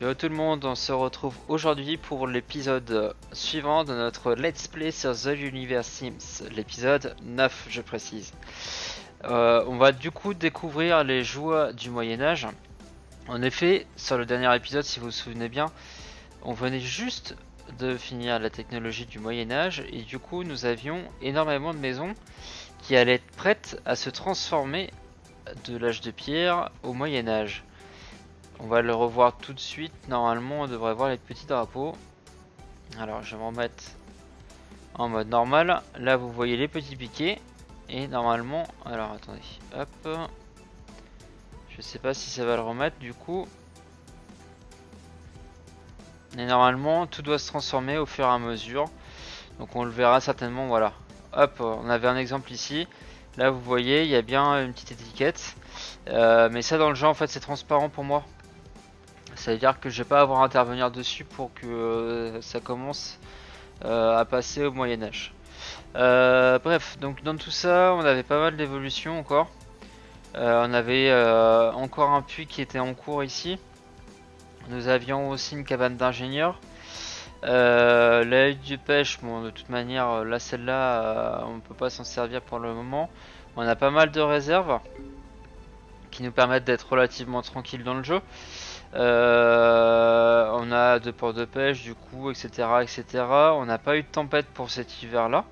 Yo tout le monde, on se retrouve aujourd'hui pour l'épisode suivant de notre Let's Play sur The Universim, l'épisode 9 je précise. On va du coup découvrir les joies du Moyen-Âge. En effet, sur le dernier épisode, si vous vous souvenez bien, on venait juste de finir la technologie du Moyen-Âge et du coup nous avions énormément de maisons qui allaient être prêtes à se transformer de l'âge de pierre au Moyen-Âge. On va le revoir tout de suite, normalement on devrait voir les petits drapeaux. Alors je vais me remettre en mode normal, là vous voyez les petits piquets. Et normalement, alors attendez, hop. Je sais pas si ça va le remettre du coup. Et normalement tout doit se transformer au fur et à mesure. Donc on le verra certainement, voilà. Hop, on avait un exemple ici. Là vous voyez, il y a bien une petite étiquette. Mais ça dans le jeu en fait c'est transparent pour moi. Ça veut dire que je vais pas avoir à intervenir dessus pour que ça commence à passer au Moyen-Âge. Bref, donc dans tout ça, on avait pas mal d'évolutions encore. On avait encore un puits qui était en cours ici. Nous avions aussi une cabane d'ingénieur. La hutte de pêche, bon de toute manière, là celle-là, on peut pas s'en servir pour le moment. On a pas mal de réserves qui nous permettent d'être relativement tranquilles dans le jeu. On a deux ports de pêche du coup, etc. On n'a pas eu de tempête pour cet hiver là.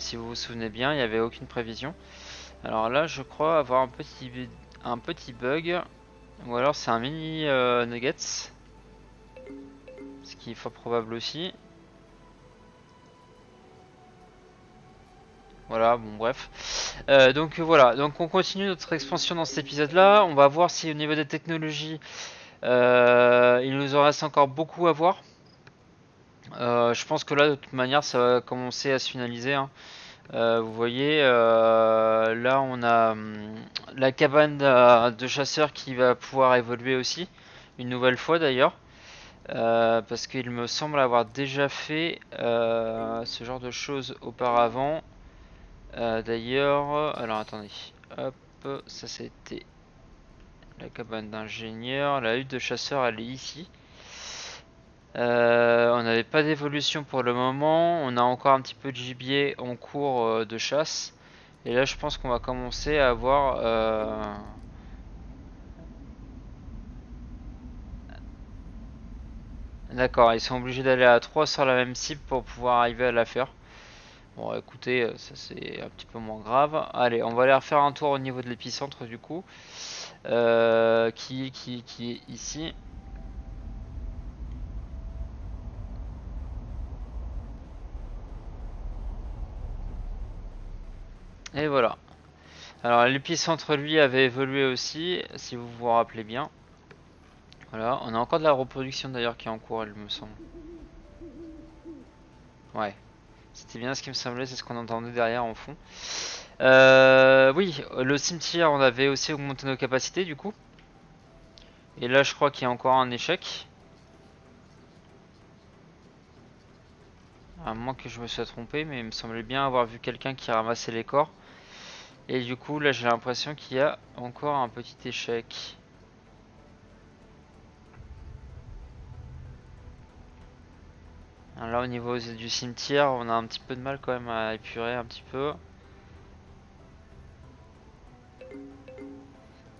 Si vous vous souvenez bien, il n'y avait aucune prévision. Alors là je crois avoir un petit bug. Ou alors c'est un mini nuggets. Ce qui est fort probable aussi. Voilà, bon bref. Donc voilà, donc on continue notre expansion dans cet épisode là. On va voir si au niveau des technologies il nous en reste encore beaucoup à voir. Je pense que là de toute manière ça va commencer à se finaliser, hein. Vous voyez là on a la cabane de chasseurs qui va pouvoir évoluer aussi une nouvelle fois d'ailleurs, parce qu'il me semble avoir déjà fait ce genre de choses auparavant. D'ailleurs, alors attendez, hop, ça c'était la cabane d'ingénieur, la hutte de chasseur elle est ici. On n'avait pas d'évolution pour le moment, on a encore un petit peu de gibier en cours de chasse. Et là je pense qu'on va commencer à avoir... D'accord, ils sont obligés d'aller à 3 sur la même cible pour pouvoir arriver à la faire. Bon écoutez, ça c'est un petit peu moins grave. Allez, on va aller refaire un tour au niveau de l'épicentre du coup, qui est ici. Et voilà. Alors l'épicentre lui avait évolué aussi, si vous vous rappelez bien. Voilà, on a encore de la reproduction d'ailleurs qui est en cours, il me semble. Ouais. C'était bien ce qui me semblait, c'est ce qu'on entendait derrière en fond. Oui, le cimetière, on avait aussi augmenté nos capacités du coup. Et là je crois qu'il y a encore un échec. À moins que je me sois trompé, mais il me semblait bien avoir vu quelqu'un qui ramassait les corps. Et du coup là j'ai l'impression qu'il y a encore un petit échec. Là au niveau du cimetière on a un petit peu de mal quand même à épurer un petit peu.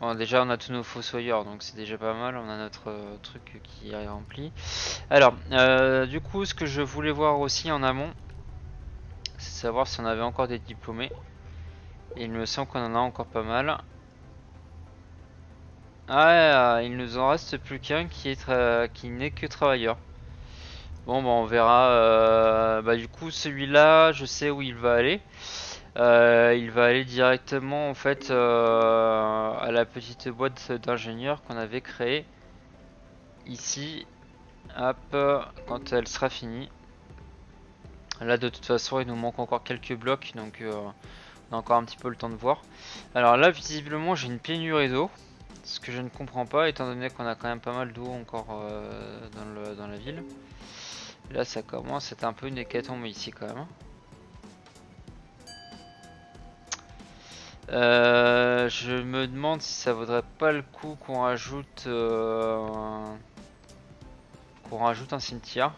Bon déjà on a tous nos fossoyeurs donc c'est déjà pas mal, on a notre truc qui est rempli. Alors du coup ce que je voulais voir aussi en amont c'est savoir si on avait encore des diplômés. Et il me semble qu'on en a encore pas mal. Ah il nous en reste plus qu'un qui n'est que travailleur. Bon bah on verra, bah du coup celui-là je sais où il va aller. Il va aller directement en fait à la petite boîte d'ingénieur qu'on avait créée ici. Hop, quand elle sera finie. Là de toute façon il nous manque encore quelques blocs donc on a encore un petit peu le temps de voir. Alors là visiblement j'ai une pénurie d'eau. Ce que je ne comprends pas étant donné qu'on a quand même pas mal d'eau encore dans la ville. Là ça commence, c'est un peu une hécatombe ici quand même. Je me demande si ça vaudrait pas le coup qu'on rajoute qu'on rajoute un cimetière.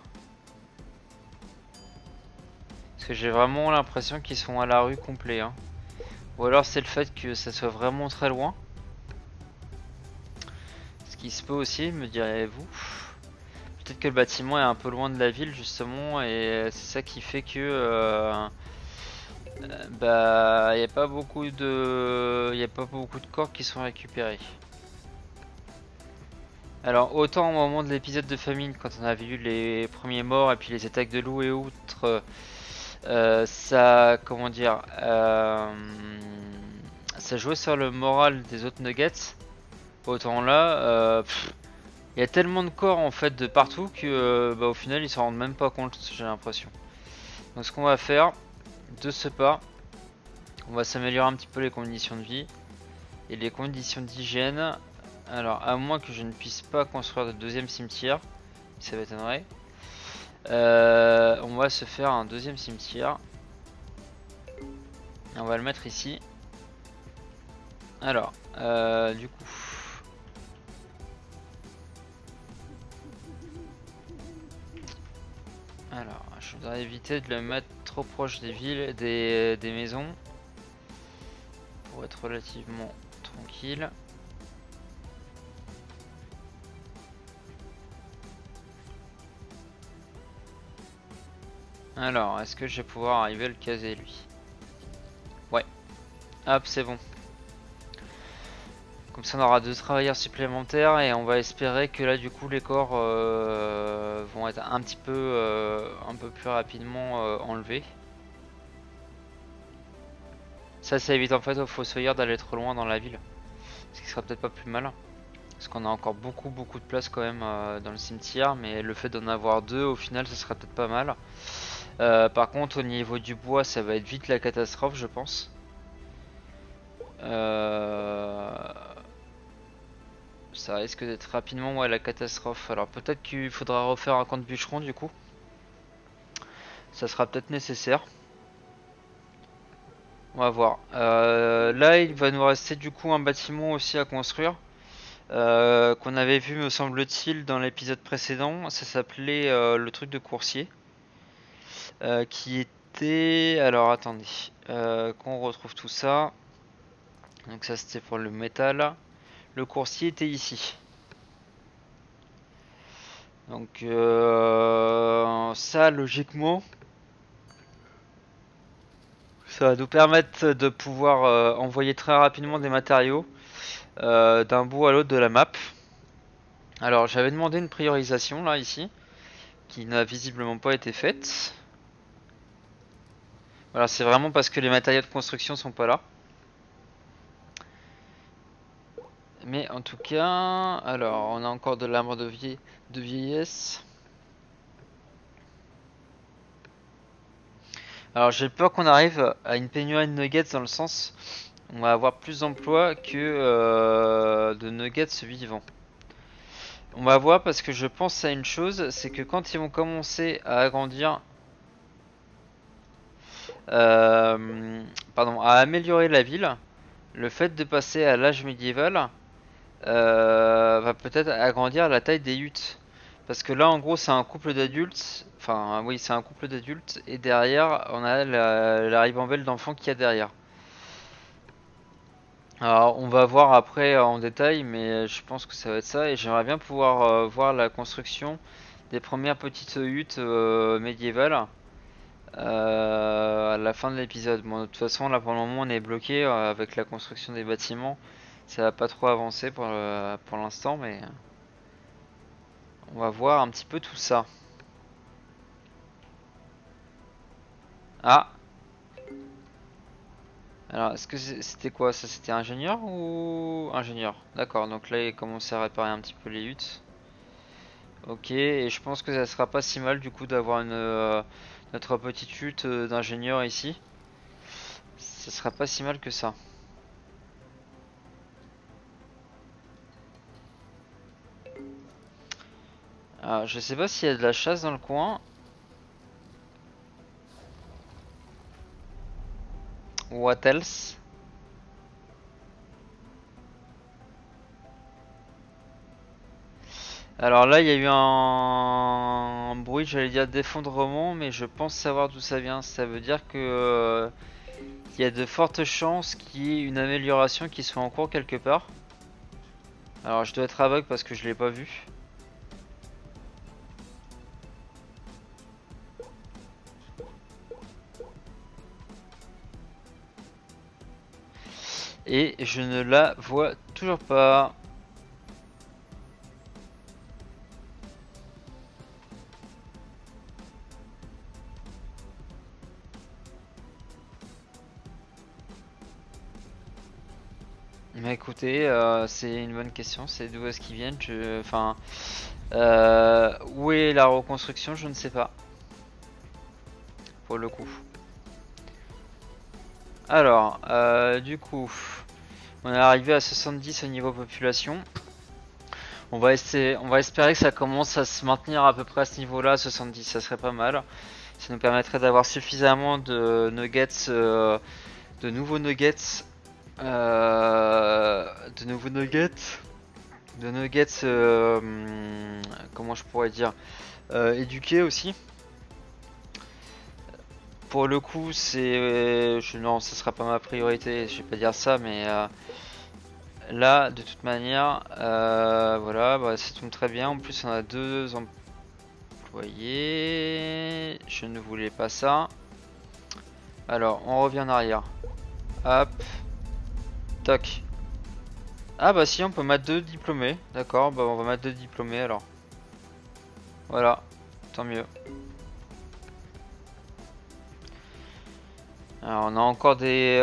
Parce que j'ai vraiment l'impression qu'ils sont à la rue complet. Hein. Ou alors c'est le fait que ça soit vraiment très loin. Ce qui se peut aussi, me direz-vous. Peut-être que le bâtiment est un peu loin de la ville justement. Et c'est ça qui fait que... il n'y a pas beaucoup de... corps qui sont récupérés. Alors autant au moment de l'épisode de famine, quand on avait eu les premiers morts et puis les attaques de loups et autres, ça jouait sur le moral des autres nuggets. Autant là, il y a tellement de corps en fait de partout que au final ils s'en rendent même pas compte, j'ai l'impression. Donc ce qu'on va faire de ce pas, on va s'améliorer un petit peu les conditions de vie et les conditions d'hygiène. Alors à moins que je ne puisse pas construire de deuxième cimetière, ça m'étonnerait. On va se faire un deuxième cimetière. Et on va le mettre ici. Alors du coup, alors je voudrais éviter de le mettre trop proche des villes, des maisons, pour être relativement tranquille. Alors, est-ce que je vais pouvoir arriver à le caser, lui? Ouais. Hop, c'est bon. Comme ça, on aura 2 travailleurs supplémentaires et on va espérer que là, du coup, les corps vont être un peu plus rapidement enlevés. Ça évite en fait aux fossoyeurs d'aller trop loin dans la ville. Ce qui sera peut-être pas plus malin. Parce qu'on a encore beaucoup de place quand même dans le cimetière, mais le fait d'en avoir 2 au final, ça serait peut-être pas mal. Par contre, au niveau du bois, ça va être vite la catastrophe, je pense. Ça risque d'être rapidement la catastrophe. Alors peut-être qu'il faudra refaire un camp de bûcheron du coup. Ça sera peut-être nécessaire. On va voir. Là il va nous rester du coup un bâtiment aussi à construire. Qu'on avait vu me semble-t-il dans l'épisode précédent. Ça s'appelait le truc de coursier. Qui était... Alors attendez. Qu'on retrouve tout ça. Donc ça c'était pour le métal. Le coursier était ici. Donc ça logiquement, ça va nous permettre de pouvoir envoyer très rapidement des matériaux d'un bout à l'autre de la map. Alors j'avais demandé une priorisation là ici, qui n'a visiblement pas été faite. Voilà, c'est vraiment parce que les matériaux de construction sont pas là. Mais en tout cas, alors on a encore de l'arbre de vieillesse. Alors j'ai peur qu'on arrive à une pénurie de nuggets, dans le sens on va avoir plus d'emplois que de nuggets vivants. On va voir, parce que je pense à une chose, c'est que quand ils vont commencer à agrandir, à améliorer la ville, le fait de passer à l'âge médiéval va peut-être agrandir la taille des huttes, parce que là en gros c'est un couple d'adultes, et derrière on a la ribambelle d'enfants qu'il y a derrière. Alors on va voir après en détail, mais je pense que ça va être ça, et j'aimerais bien pouvoir voir la construction des premières petites huttes médiévales à la fin de l'épisode. Bon, de toute façon là pour le moment on est bloqué avec la construction des bâtiments, ça va pas trop avancer pour l'instant, mais on va voir un petit peu tout ça. Ah, alors est-ce que c'était quoi ça? C'était ingénieur ou ingénieur? D'accord, donc là il commence à réparer un petit peu les huttes. Ok, et je pense que ça sera pas si mal du coup d'avoir notre petite hutte d'ingénieur ici. Ce sera pas si mal que ça. Alors, je sais pas s'il y a de la chasse dans le coin. What else? Alors là, il y a eu un bruit, j'allais dire d'effondrement, mais je pense savoir d'où ça vient. Ça veut dire que il y a de fortes chances qu'il y ait une amélioration qui soit en cours quelque part. Alors je dois être aveugle parce que je l'ai pas vu. Et je ne la vois toujours pas. Mais écoutez, c'est une bonne question, c'est d'où est-ce qu'ils viennent, où est la reconstruction, je ne sais pas. Pour le coup. Alors, du coup, on est arrivé à 70 au niveau population. On va espérer que ça commence à se maintenir à peu près à ce niveau-là, 70, ça serait pas mal. Ça nous permettrait d'avoir suffisamment de nuggets, de nouveaux nuggets. Comment je pourrais dire, éduqués aussi. Pour le coup, c'est non, ça sera pas ma priorité. Je vais pas dire ça, mais là, de toute manière, voilà, bah, ça tombe très bien. En plus, on a deux employés. Je ne voulais pas ça. Alors, on revient en arrière. Hop. Toc. Ah bah si, on peut mettre deux diplômés. D'accord, bah on va mettre deux diplômés alors. Voilà, tant mieux. Alors on a encore des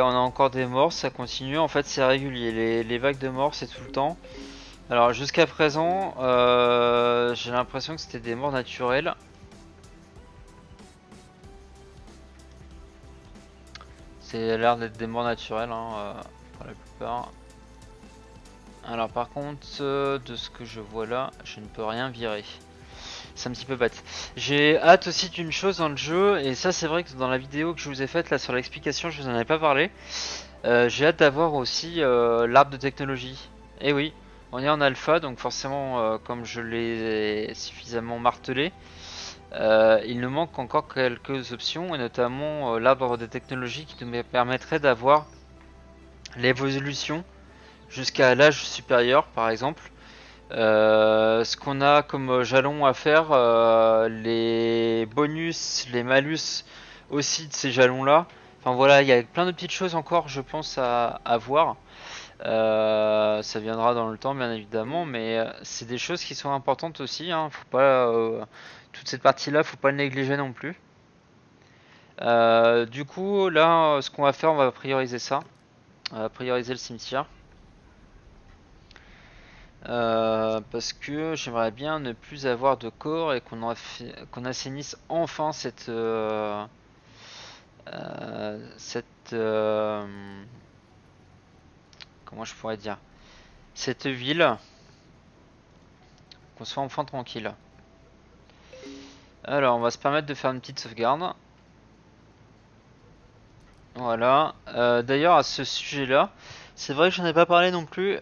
morts, ça continue. En fait c'est régulier, les vagues de morts c'est tout le temps. Alors jusqu'à présent, j'ai l'impression que c'était des morts naturelles. C'est l'air d'être des morts naturelles hein, pour la plupart. Alors par contre de ce que je vois là, je ne peux rien virer. C'est un petit peu bête. J'ai hâte aussi d'une chose dans le jeu, et ça c'est vrai que dans la vidéo que je vous ai faite là sur l'explication, je vous en avais pas parlé. J'ai hâte d'avoir aussi l'arbre de technologie. Et oui, on est en alpha, donc forcément comme je l'ai suffisamment martelé, il nous manque encore quelques options, et notamment l'arbre de technologie qui nous permettrait d'avoir l'évolution jusqu'à l'âge supérieur par exemple. Ce qu'on a comme jalon à faire, les bonus, les malus aussi de ces jalons là. Enfin voilà, il y a plein de petites choses encore je pense à voir. Ça viendra dans le temps bien évidemment, mais c'est des choses qui sont importantes aussi hein. Faut pas, toute cette partie là faut pas le négliger non plus. Du coup là ce qu'on va faire, on va prioriser ça. On va prioriser le cimetière. Parce que j'aimerais bien ne plus avoir de corps et qu'on assainisse enfin cette comment je pourrais dire, cette ville, qu'on soit enfin tranquille. Alors on va se permettre de faire une petite sauvegarde. Voilà, d'ailleurs à ce sujet là, c'est vrai que j'en ai pas parlé non plus.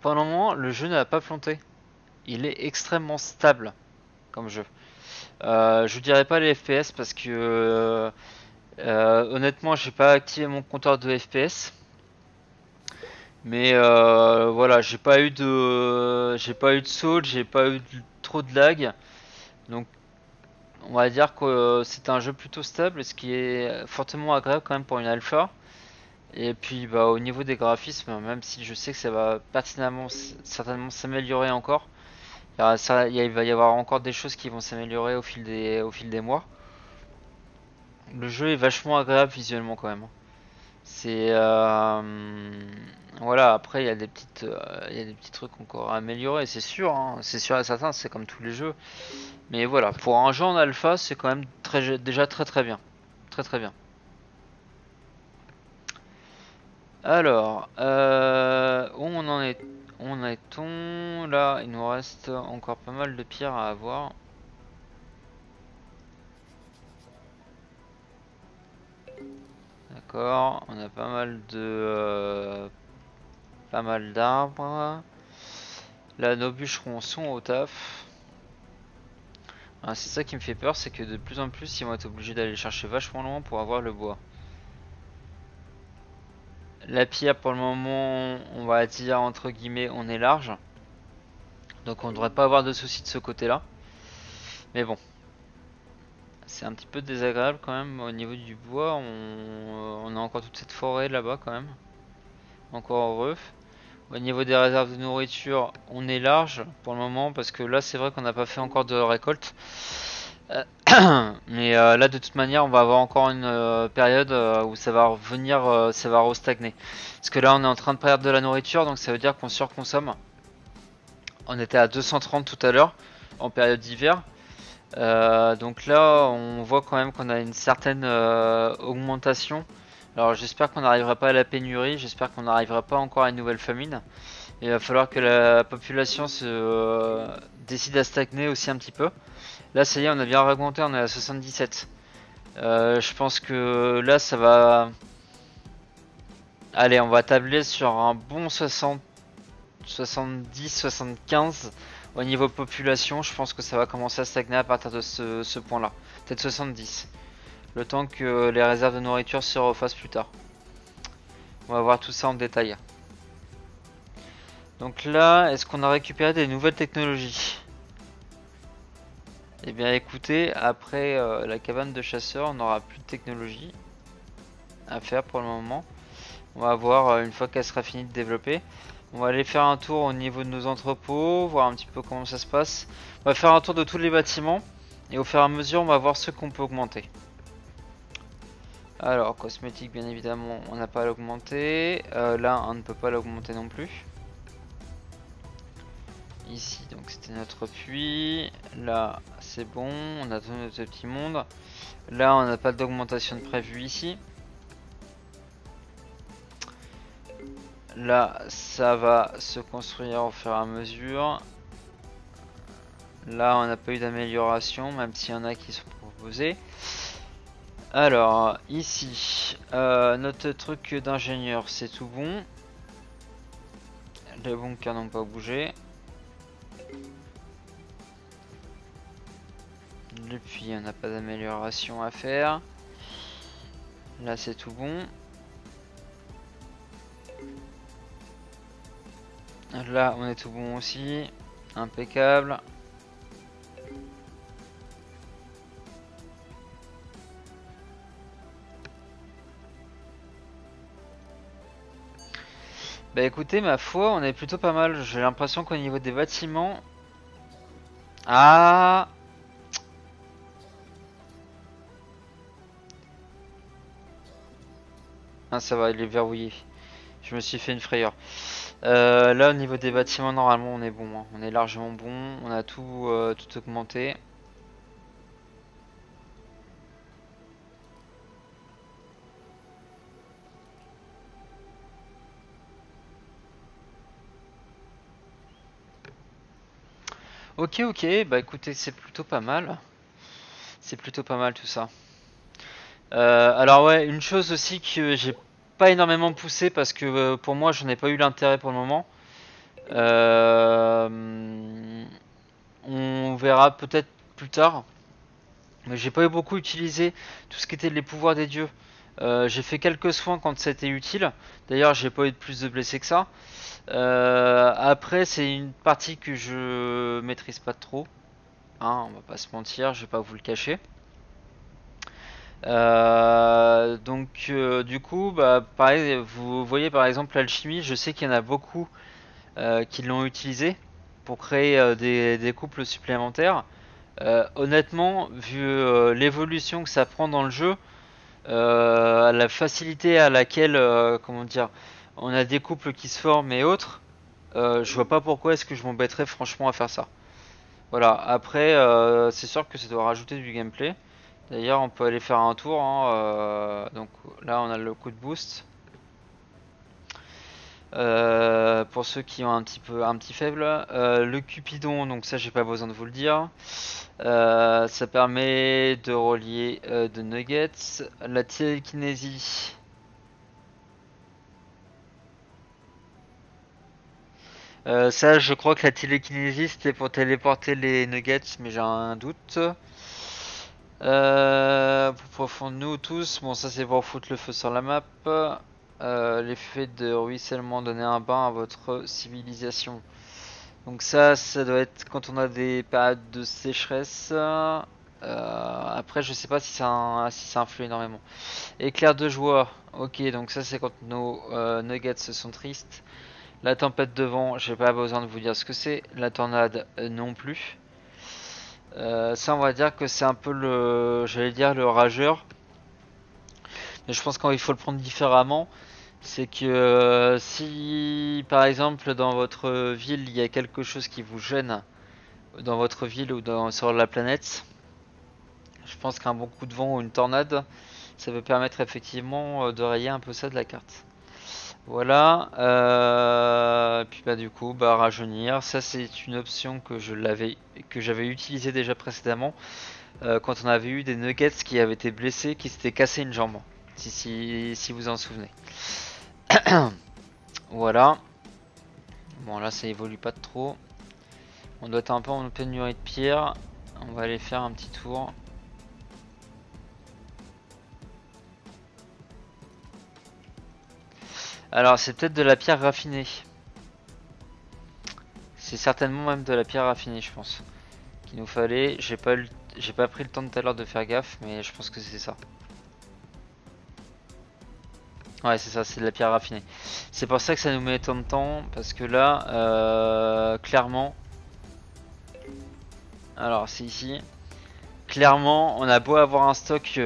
Pour le moment, le jeu n'a pas planté. Il est extrêmement stable comme jeu. Je vous dirai pas les FPS parce que honnêtement, j'ai pas activé mon compteur de FPS. Mais voilà, j'ai pas eu de, saut, j'ai pas eu trop de lag. Donc, on va dire que c'est un jeu plutôt stable, ce qui est fortement agréable quand même pour une alpha. Et puis bah, au niveau des graphismes, même si je sais que ça va pertinemment certainement s'améliorer encore, il va y avoir encore des choses qui vont s'améliorer au fil des mois. Le jeu est vachement agréable visuellement quand même. C'est voilà, après il y a des petites trucs encore à améliorer, c'est sûr hein, c'est sûr et certain, c'est comme tous les jeux. Mais voilà, pour un jeu en alpha, c'est quand même déjà très bien. Très bien. Alors, où on en est, on là, il nous reste encore pas mal de pierres à avoir. D'accord, on a pas mal de, pas mal d'arbres. Là, nos bûcherons sont au taf. Ah, c'est ça qui me fait peur, c'est que de plus en plus, ils vont être obligés d'aller chercher vachement loin pour avoir le bois. La pierre, pour le moment, on va dire entre guillemets, on est large. Donc on ne devrait pas avoir de soucis de ce côté-là. Mais bon. C'est un petit peu désagréable quand même. Au niveau du bois, on a encore toute cette forêt là-bas quand même. Encore heureux. Au niveau des réserves de nourriture, on est large pour le moment. Parce que là, c'est vrai qu'on n'a pas fait encore de récolte. Mais là, de toute manière, on va avoir encore une période où ça va revenir, ça va restagner. Parce que là, on est en train de perdre de la nourriture. Donc ça veut dire qu'on surconsomme. On était à 230 tout à l'heure en période d'hiver. Donc là on voit quand même qu'on a une certaine augmentation. Alors j'espère qu'on n'arrivera pas à la pénurie, j'espère qu'on n'arrivera pas encore à une nouvelle famine. Il va falloir que la population se décide à stagner aussi un petit peu. Là ça y est, on a bien augmenté, on est à 77. Je pense que là ça va... Allez, on va tabler sur un bon 60... 70, 75. Au niveau population, je pense que ça va commencer à stagner à partir de ce point-là. Peut-être 70. Le temps que les réserves de nourriture se refassent plus tard. On va voir tout ça en détail. Donc là, est-ce qu'on a récupéré des nouvelles technologies? Eh bien écoutez, après la cabane de chasseurs, on n'aura plus de technologie à faire pour le moment. On va voir une fois qu'elle sera finie de développer. On va aller faire un tour au niveau de nos entrepôts, voir un petit peu comment ça se passe. On va faire un tour de tous les bâtiments et au fur et à mesure on va voir ceux qu'on peut augmenter. Alors cosmétique bien évidemment on n'a pas à l'augmenter, là on ne peut pas l'augmenter non plus. Ici donc c'était notre puits, là c'est bon, on a tout notre petit monde. Là on n'a pas d'augmentation de prévue ici. Là, ça va se construire au fur et à mesure. Là, on n'a pas eu d'amélioration, même s'il y en a qui sont proposés. Alors, ici, notre truc d'ingénieur, c'est tout bon. Les bunkers n'ont pas bougé. Et puis, on n'a pas d'amélioration à faire. Là, c'est tout bon. Là on est tout bon aussi, impeccable. Bah écoutez ma foi on est plutôt pas mal, j'ai l'impression qu'au niveau des bâtiments... Ah, ah ça va, il est verrouillé, je me suis fait une frayeur. Là au niveau des bâtiments normalement on est bon, hein. On est largement bon, on a tout augmenté. Ok, bah écoutez c'est plutôt pas mal. C'est plutôt pas mal tout ça. Alors ouais, une chose aussi que j'ai pas énormément poussé parce que pour moi j'en ai pas eu l'intérêt pour le moment. On verra peut-être plus tard, mais j'ai pas eu beaucoup utilisé tout ce qui était les pouvoirs des dieux. J'ai fait quelques soins quand c'était utile, d'ailleurs j'ai pas eu de plus de blessés que ça. Après c'est une partie que je maîtrise pas trop, hein, on va pas se mentir, je vais pas vous le cacher. Donc du coup bah, pareil, vous voyez par exemple l'alchimie, je sais qu'il y en a beaucoup qui l'ont utilisé pour créer des couples supplémentaires. Honnêtement vu l'évolution que ça prend dans le jeu, la facilité à laquelle comment dire, on a des couples qui se forment et autres, je vois pas pourquoi est-ce que je m'embêterais franchement à faire ça. Voilà, après c'est sûr que ça doit rajouter du gameplay. D'ailleurs on peut aller faire un tour, hein, donc là on a le coup de boost. Pour ceux qui ont un petit faible, le cupidon, donc ça j'ai pas besoin de vous le dire. Ça permet de relier de nuggets, la télékinésie. Ça, je crois que la télékinésie, c'était pour téléporter les nuggets, mais j'ai un doute. Profondons-nous tous. Bon, ça, c'est pour foutre le feu sur la map. L'effet de ruissellement donner un bain à votre civilisation. Donc ça, ça doit être quand on a des périodes de sécheresse. Après, je sais pas si ça influe énormément. Éclair de joie. Ok, donc ça, c'est quand nos nuggets sont tristes. La tempête de vent, j'ai pas besoin de vous dire ce que c'est. La tornade non plus. Ça, on va dire que c'est un peu le, j'allais dire le rageur. Mais je pense qu'il faut le prendre différemment. C'est que si par exemple dans votre ville il y a quelque chose qui vous gêne, dans votre ville ou sur la planète, je pense qu'un bon coup de vent ou une tornade, ça peut permettre effectivement de rayer un peu ça de la carte. Voilà, puis bah du coup, bah rajeunir, ça c'est une option que j'avais utilisée déjà précédemment, quand on avait eu des nuggets qui avaient été blessés, qui s'étaient cassés une jambe, si vous en souvenez. Voilà, bon là ça évolue pas trop, on doit être un peu en pénurie de pierre, on va aller faire un petit tour. Alors c'est peut-être de la pierre raffinée. C'est certainement même de la pierre raffinée, je pense, qu'il nous fallait. J'ai pas pris le temps tout à l'heure de faire gaffe, mais je pense que c'est ça. Ouais, c'est ça, c'est de la pierre raffinée. C'est pour ça que ça nous met tant de temps, parce que là, clairement... Alors c'est ici. Clairement, on a beau avoir un stock...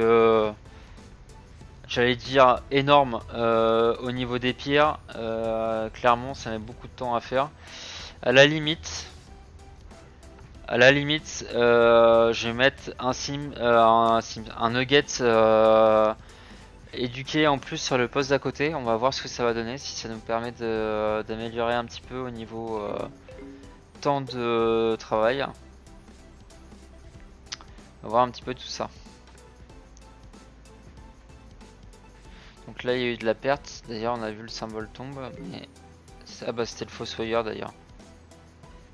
J'allais dire énorme au niveau des pierres, clairement ça met beaucoup de temps à faire. À la limite, je vais mettre un nugget éduqué en plus sur le poste d'à côté. On va voir ce que ça va donner, si ça nous permet d'améliorer un petit peu au niveau temps de travail. On va voir un petit peu tout ça. Donc là il y a eu de la perte, d'ailleurs on a vu le symbole tombe, mais ah bah c'était le fossoyeur d'ailleurs.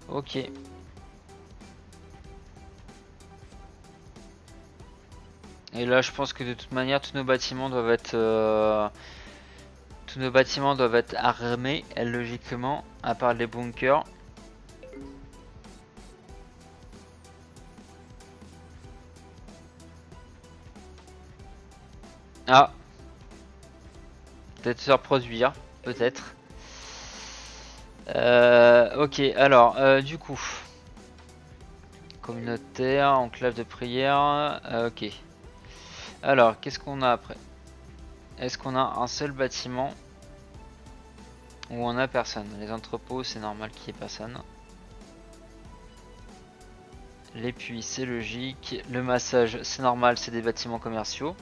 Ok. Et là je pense que de toute manière tous nos bâtiments doivent être armés logiquement, à part les bunkers. Ah, peut-être se reproduire, peut-être. Ok, alors, du coup. Communautaire, enclave de prière. Ok. Alors, qu'est-ce qu'on a après? Est-ce qu'on a un seul bâtiment où on a personne? Les entrepôts, c'est normal qu'il n'y ait personne. Les puits, c'est logique. Le massage, c'est normal, c'est des bâtiments commerciaux.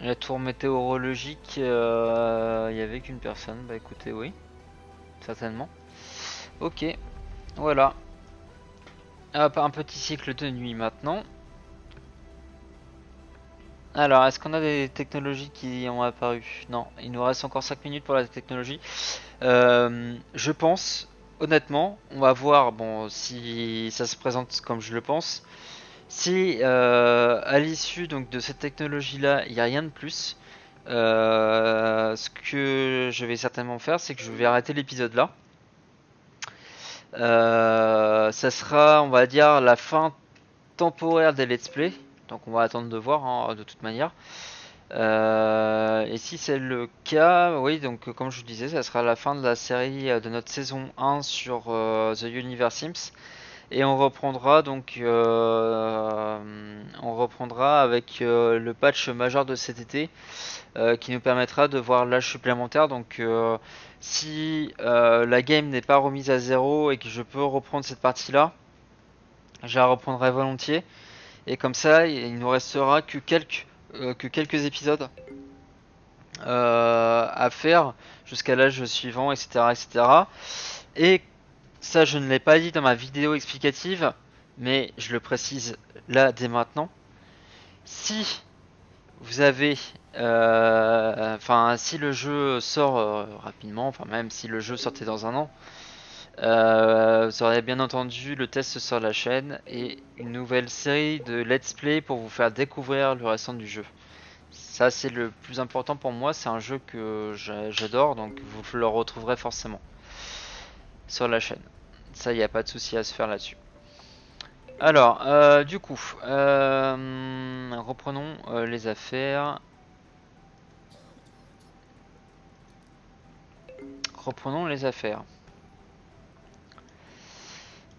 La tour météorologique, y avait qu'une personne, bah écoutez, oui, certainement. Ok, voilà. Hop, un petit cycle de nuit maintenant. Alors, est-ce qu'on a des technologies qui ont apparu? Non, il nous reste encore 5 minutes pour la technologie. Je pense, honnêtement, on va voir, bon, si ça se présente comme je le pense. Si à l'issue donc de cette technologie là il n'y a rien de plus, ce que je vais certainement faire c'est que je vais arrêter l'épisode là. Ça sera, on va dire, la fin temporaire des let's play, donc on va attendre de voir, hein, de toute manière. Et si c'est le cas, oui, donc comme je vous disais, ça sera la fin de la série de notre saison 1 sur The Universim. Et on reprendra donc avec le patch majeur de cet été qui nous permettra de voir l'âge supplémentaire. Donc si la game n'est pas remise à zéro et que je peux reprendre cette partie là, je la reprendrai volontiers. Et comme ça il nous restera que quelques épisodes à faire jusqu'à l'âge suivant, etc., etc. Et ça, je ne l'ai pas dit dans ma vidéo explicative, mais je le précise là dès maintenant. Si vous avez Enfin, si le jeu sort rapidement, enfin même si le jeu sortait dans un an, vous aurez bien entendu le test sur la chaîne et une nouvelle série de Let's Play pour vous faire découvrir le restant du jeu. Ça, c'est le plus important pour moi, c'est un jeu que j'adore, donc vous le retrouverez forcément sur la chaîne. Ça, il n'y a pas de souci à se faire là-dessus. Alors, du coup, reprenons les affaires.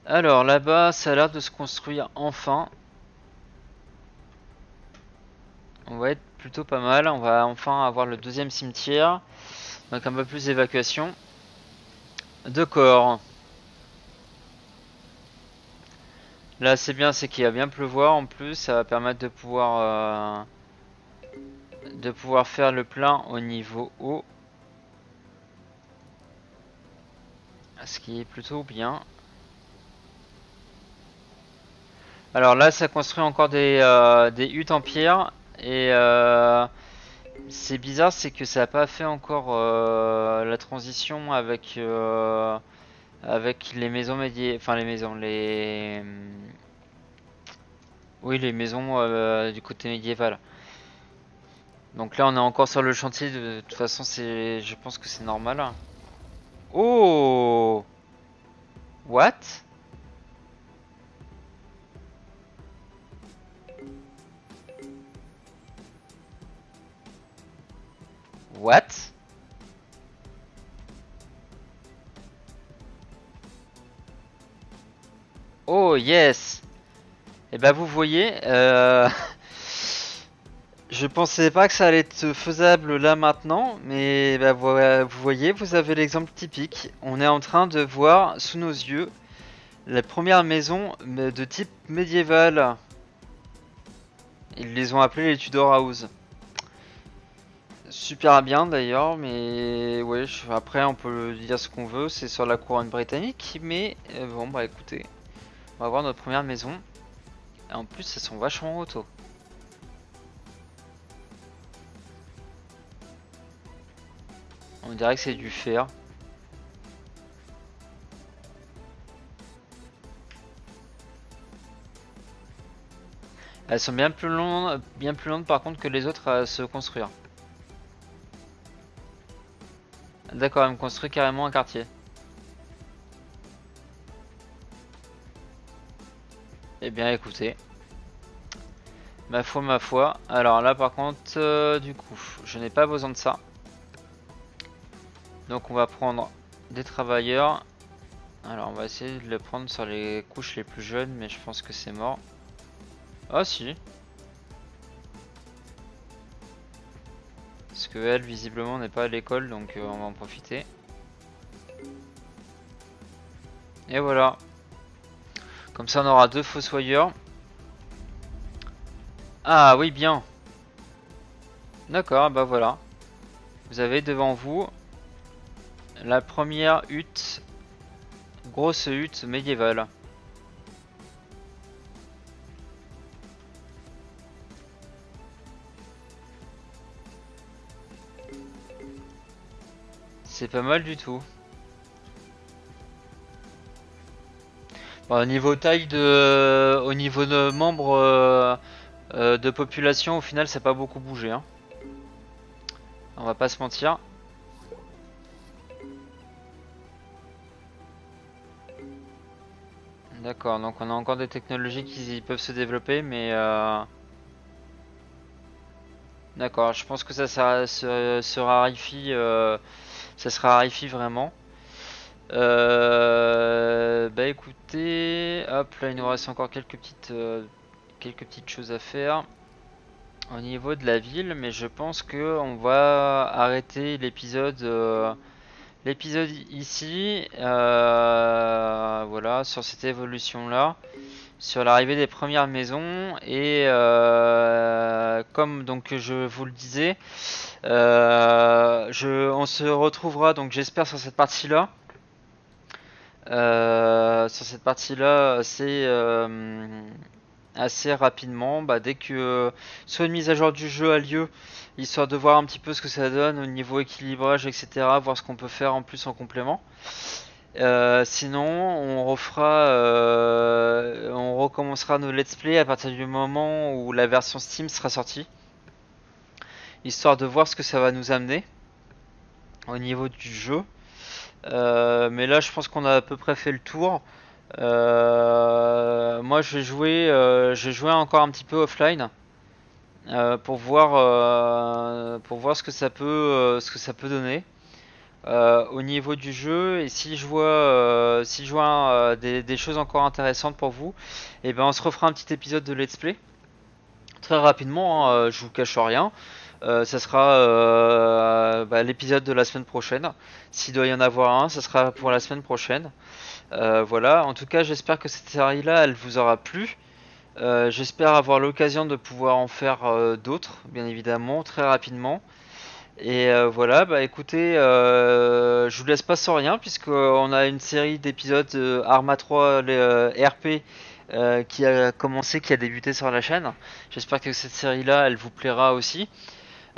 Alors, là-bas, ça a l'air de se construire enfin. On va être plutôt pas mal. On va enfin avoir le deuxième cimetière. Donc un peu plus d'évacuation. De corps. Là c'est bien, c'est qu'il va bien pleuvoir en plus. Ça va permettre de pouvoir faire le plein au niveau haut. Ce qui est plutôt bien. Alors là ça construit encore des huttes en pierre. Et c'est bizarre, c'est que ça n'a pas fait encore la transition avec les maisons médiévales, enfin les maisons, les maisons du côté médiéval. Donc là on est encore sur le chantier, de toute façon c'est, je pense que c'est normal. Oh, what? What? Oh yes. Et bah vous voyez, je pensais pas que ça allait être faisable là maintenant, mais bah vous voyez, vous avez l'exemple typique. On est en train de voir sous nos yeux la première maison de type médiéval. Ils les ont appelés les Tudor House. Super bien d'ailleurs, mais ouais, après on peut dire ce qu'on veut, c'est sur la couronne britannique, mais bon bah écoutez, on va voir notre première maison, et en plus elles sont vachement auto. On dirait que c'est du fer. Elles sont bien plus longues par contre que les autres à se construire. D'accord, elle me construit carrément un quartier. Eh bien écoutez. Ma foi, ma foi. Alors là par contre, du coup, je n'ai pas besoin de ça. Donc on va prendre des travailleurs. Alors on va essayer de le prendre sur les couches les plus jeunes, mais je pense que c'est mort. Ah si. Parce que elle visiblement n'est pas à l'école, donc on va en profiter. Et voilà. Comme ça on aura deux fossoyeurs. Ah oui bien. D'accord, bah voilà. Vous avez devant vous la première hutte. Grosse hutte médiévale. C'est pas mal du tout. Bon, au niveau taille de, au niveau de membres de population, au final, ça n'a pas beaucoup bougé. Hein. On va pas se mentir. D'accord, donc on a encore des technologies qui peuvent se développer, mais d'accord, je pense que ça se raréfie. Ça se raréfie vraiment. Bah écoutez, hop là il nous reste encore quelques petites choses à faire au niveau de la ville, mais je pense que on va arrêter l'épisode ici. Voilà, sur cette évolution là, sur l'arrivée des premières maisons, et comme donc je vous le disais, on se retrouvera donc j'espère sur cette partie là. C'est assez rapidement, bah, dès que soit une mise à jour du jeu a lieu, histoire de voir un petit peu ce que ça donne au niveau équilibrage, etc. Voir ce qu'on peut faire en plus en complément. Sinon, on recommencera nos let's play à partir du moment où la version Steam sera sortie, histoire de voir ce que ça va nous amener au niveau du jeu. Mais là, je pense qu'on a à peu près fait le tour. Moi, je vais jouer encore un petit peu offline pour voir ce que ça peut donner au niveau du jeu, et si je vois des choses encore intéressantes pour vous, et ben on se refera un petit épisode de let's play très rapidement, hein, je vous cache rien. Ça sera l'épisode de la semaine prochaine. S'il doit y en avoir un, ça sera pour la semaine prochaine. Voilà, en tout cas j'espère que cette série là elle vous aura plu. J'espère avoir l'occasion de pouvoir en faire d'autres, bien évidemment, très rapidement. Et voilà, bah écoutez, je vous laisse pas sans rien, puisqu'on a une série d'épisodes Arma 3 RP qui a commencé, qui a débuté sur la chaîne. J'espère que cette série là elle vous plaira aussi.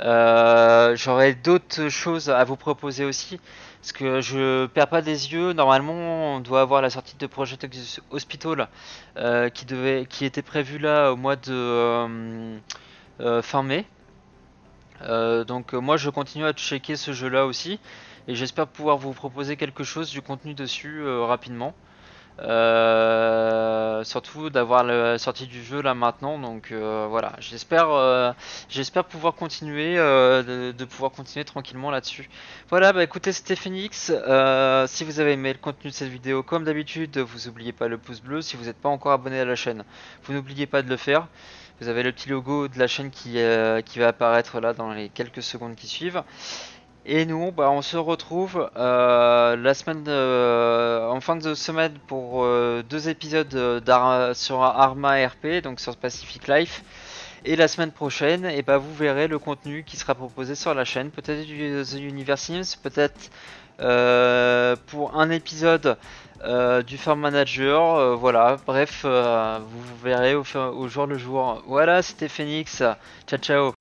J'aurai d'autres choses à vous proposer aussi, parce que je perds pas des yeux. Normalement on doit avoir la sortie de Project Hospital qui était prévue là au mois de fin mai. Donc moi je continue à checker ce jeu là aussi, et j'espère pouvoir vous proposer quelque chose, du contenu dessus rapidement. Surtout d'avoir la sortie du jeu là maintenant, donc voilà, j'espère pouvoir continuer de pouvoir continuer tranquillement là dessus. Voilà, bah écoutez, c'était Phoenix. Si vous avez aimé le contenu de cette vidéo, comme d'habitude, vous n'oubliez pas le pouce bleu. Si vous n'êtes pas encore abonné à la chaîne, vous n'oubliez pas de le faire. Vous avez le petit logo de la chaîne qui va apparaître là dans les quelques secondes qui suivent. Et nous, bah, on se retrouve en fin de semaine pour 2 épisodes sur Arma RP, donc sur Pacific Life. Et la semaine prochaine, et bah, vous verrez le contenu qui sera proposé sur la chaîne. Peut-être du The Universim, peut-être pour un épisode du Farm Manager. Voilà, bref, vous verrez au jour le jour. Voilà, c'était Phoenix. Ciao, ciao.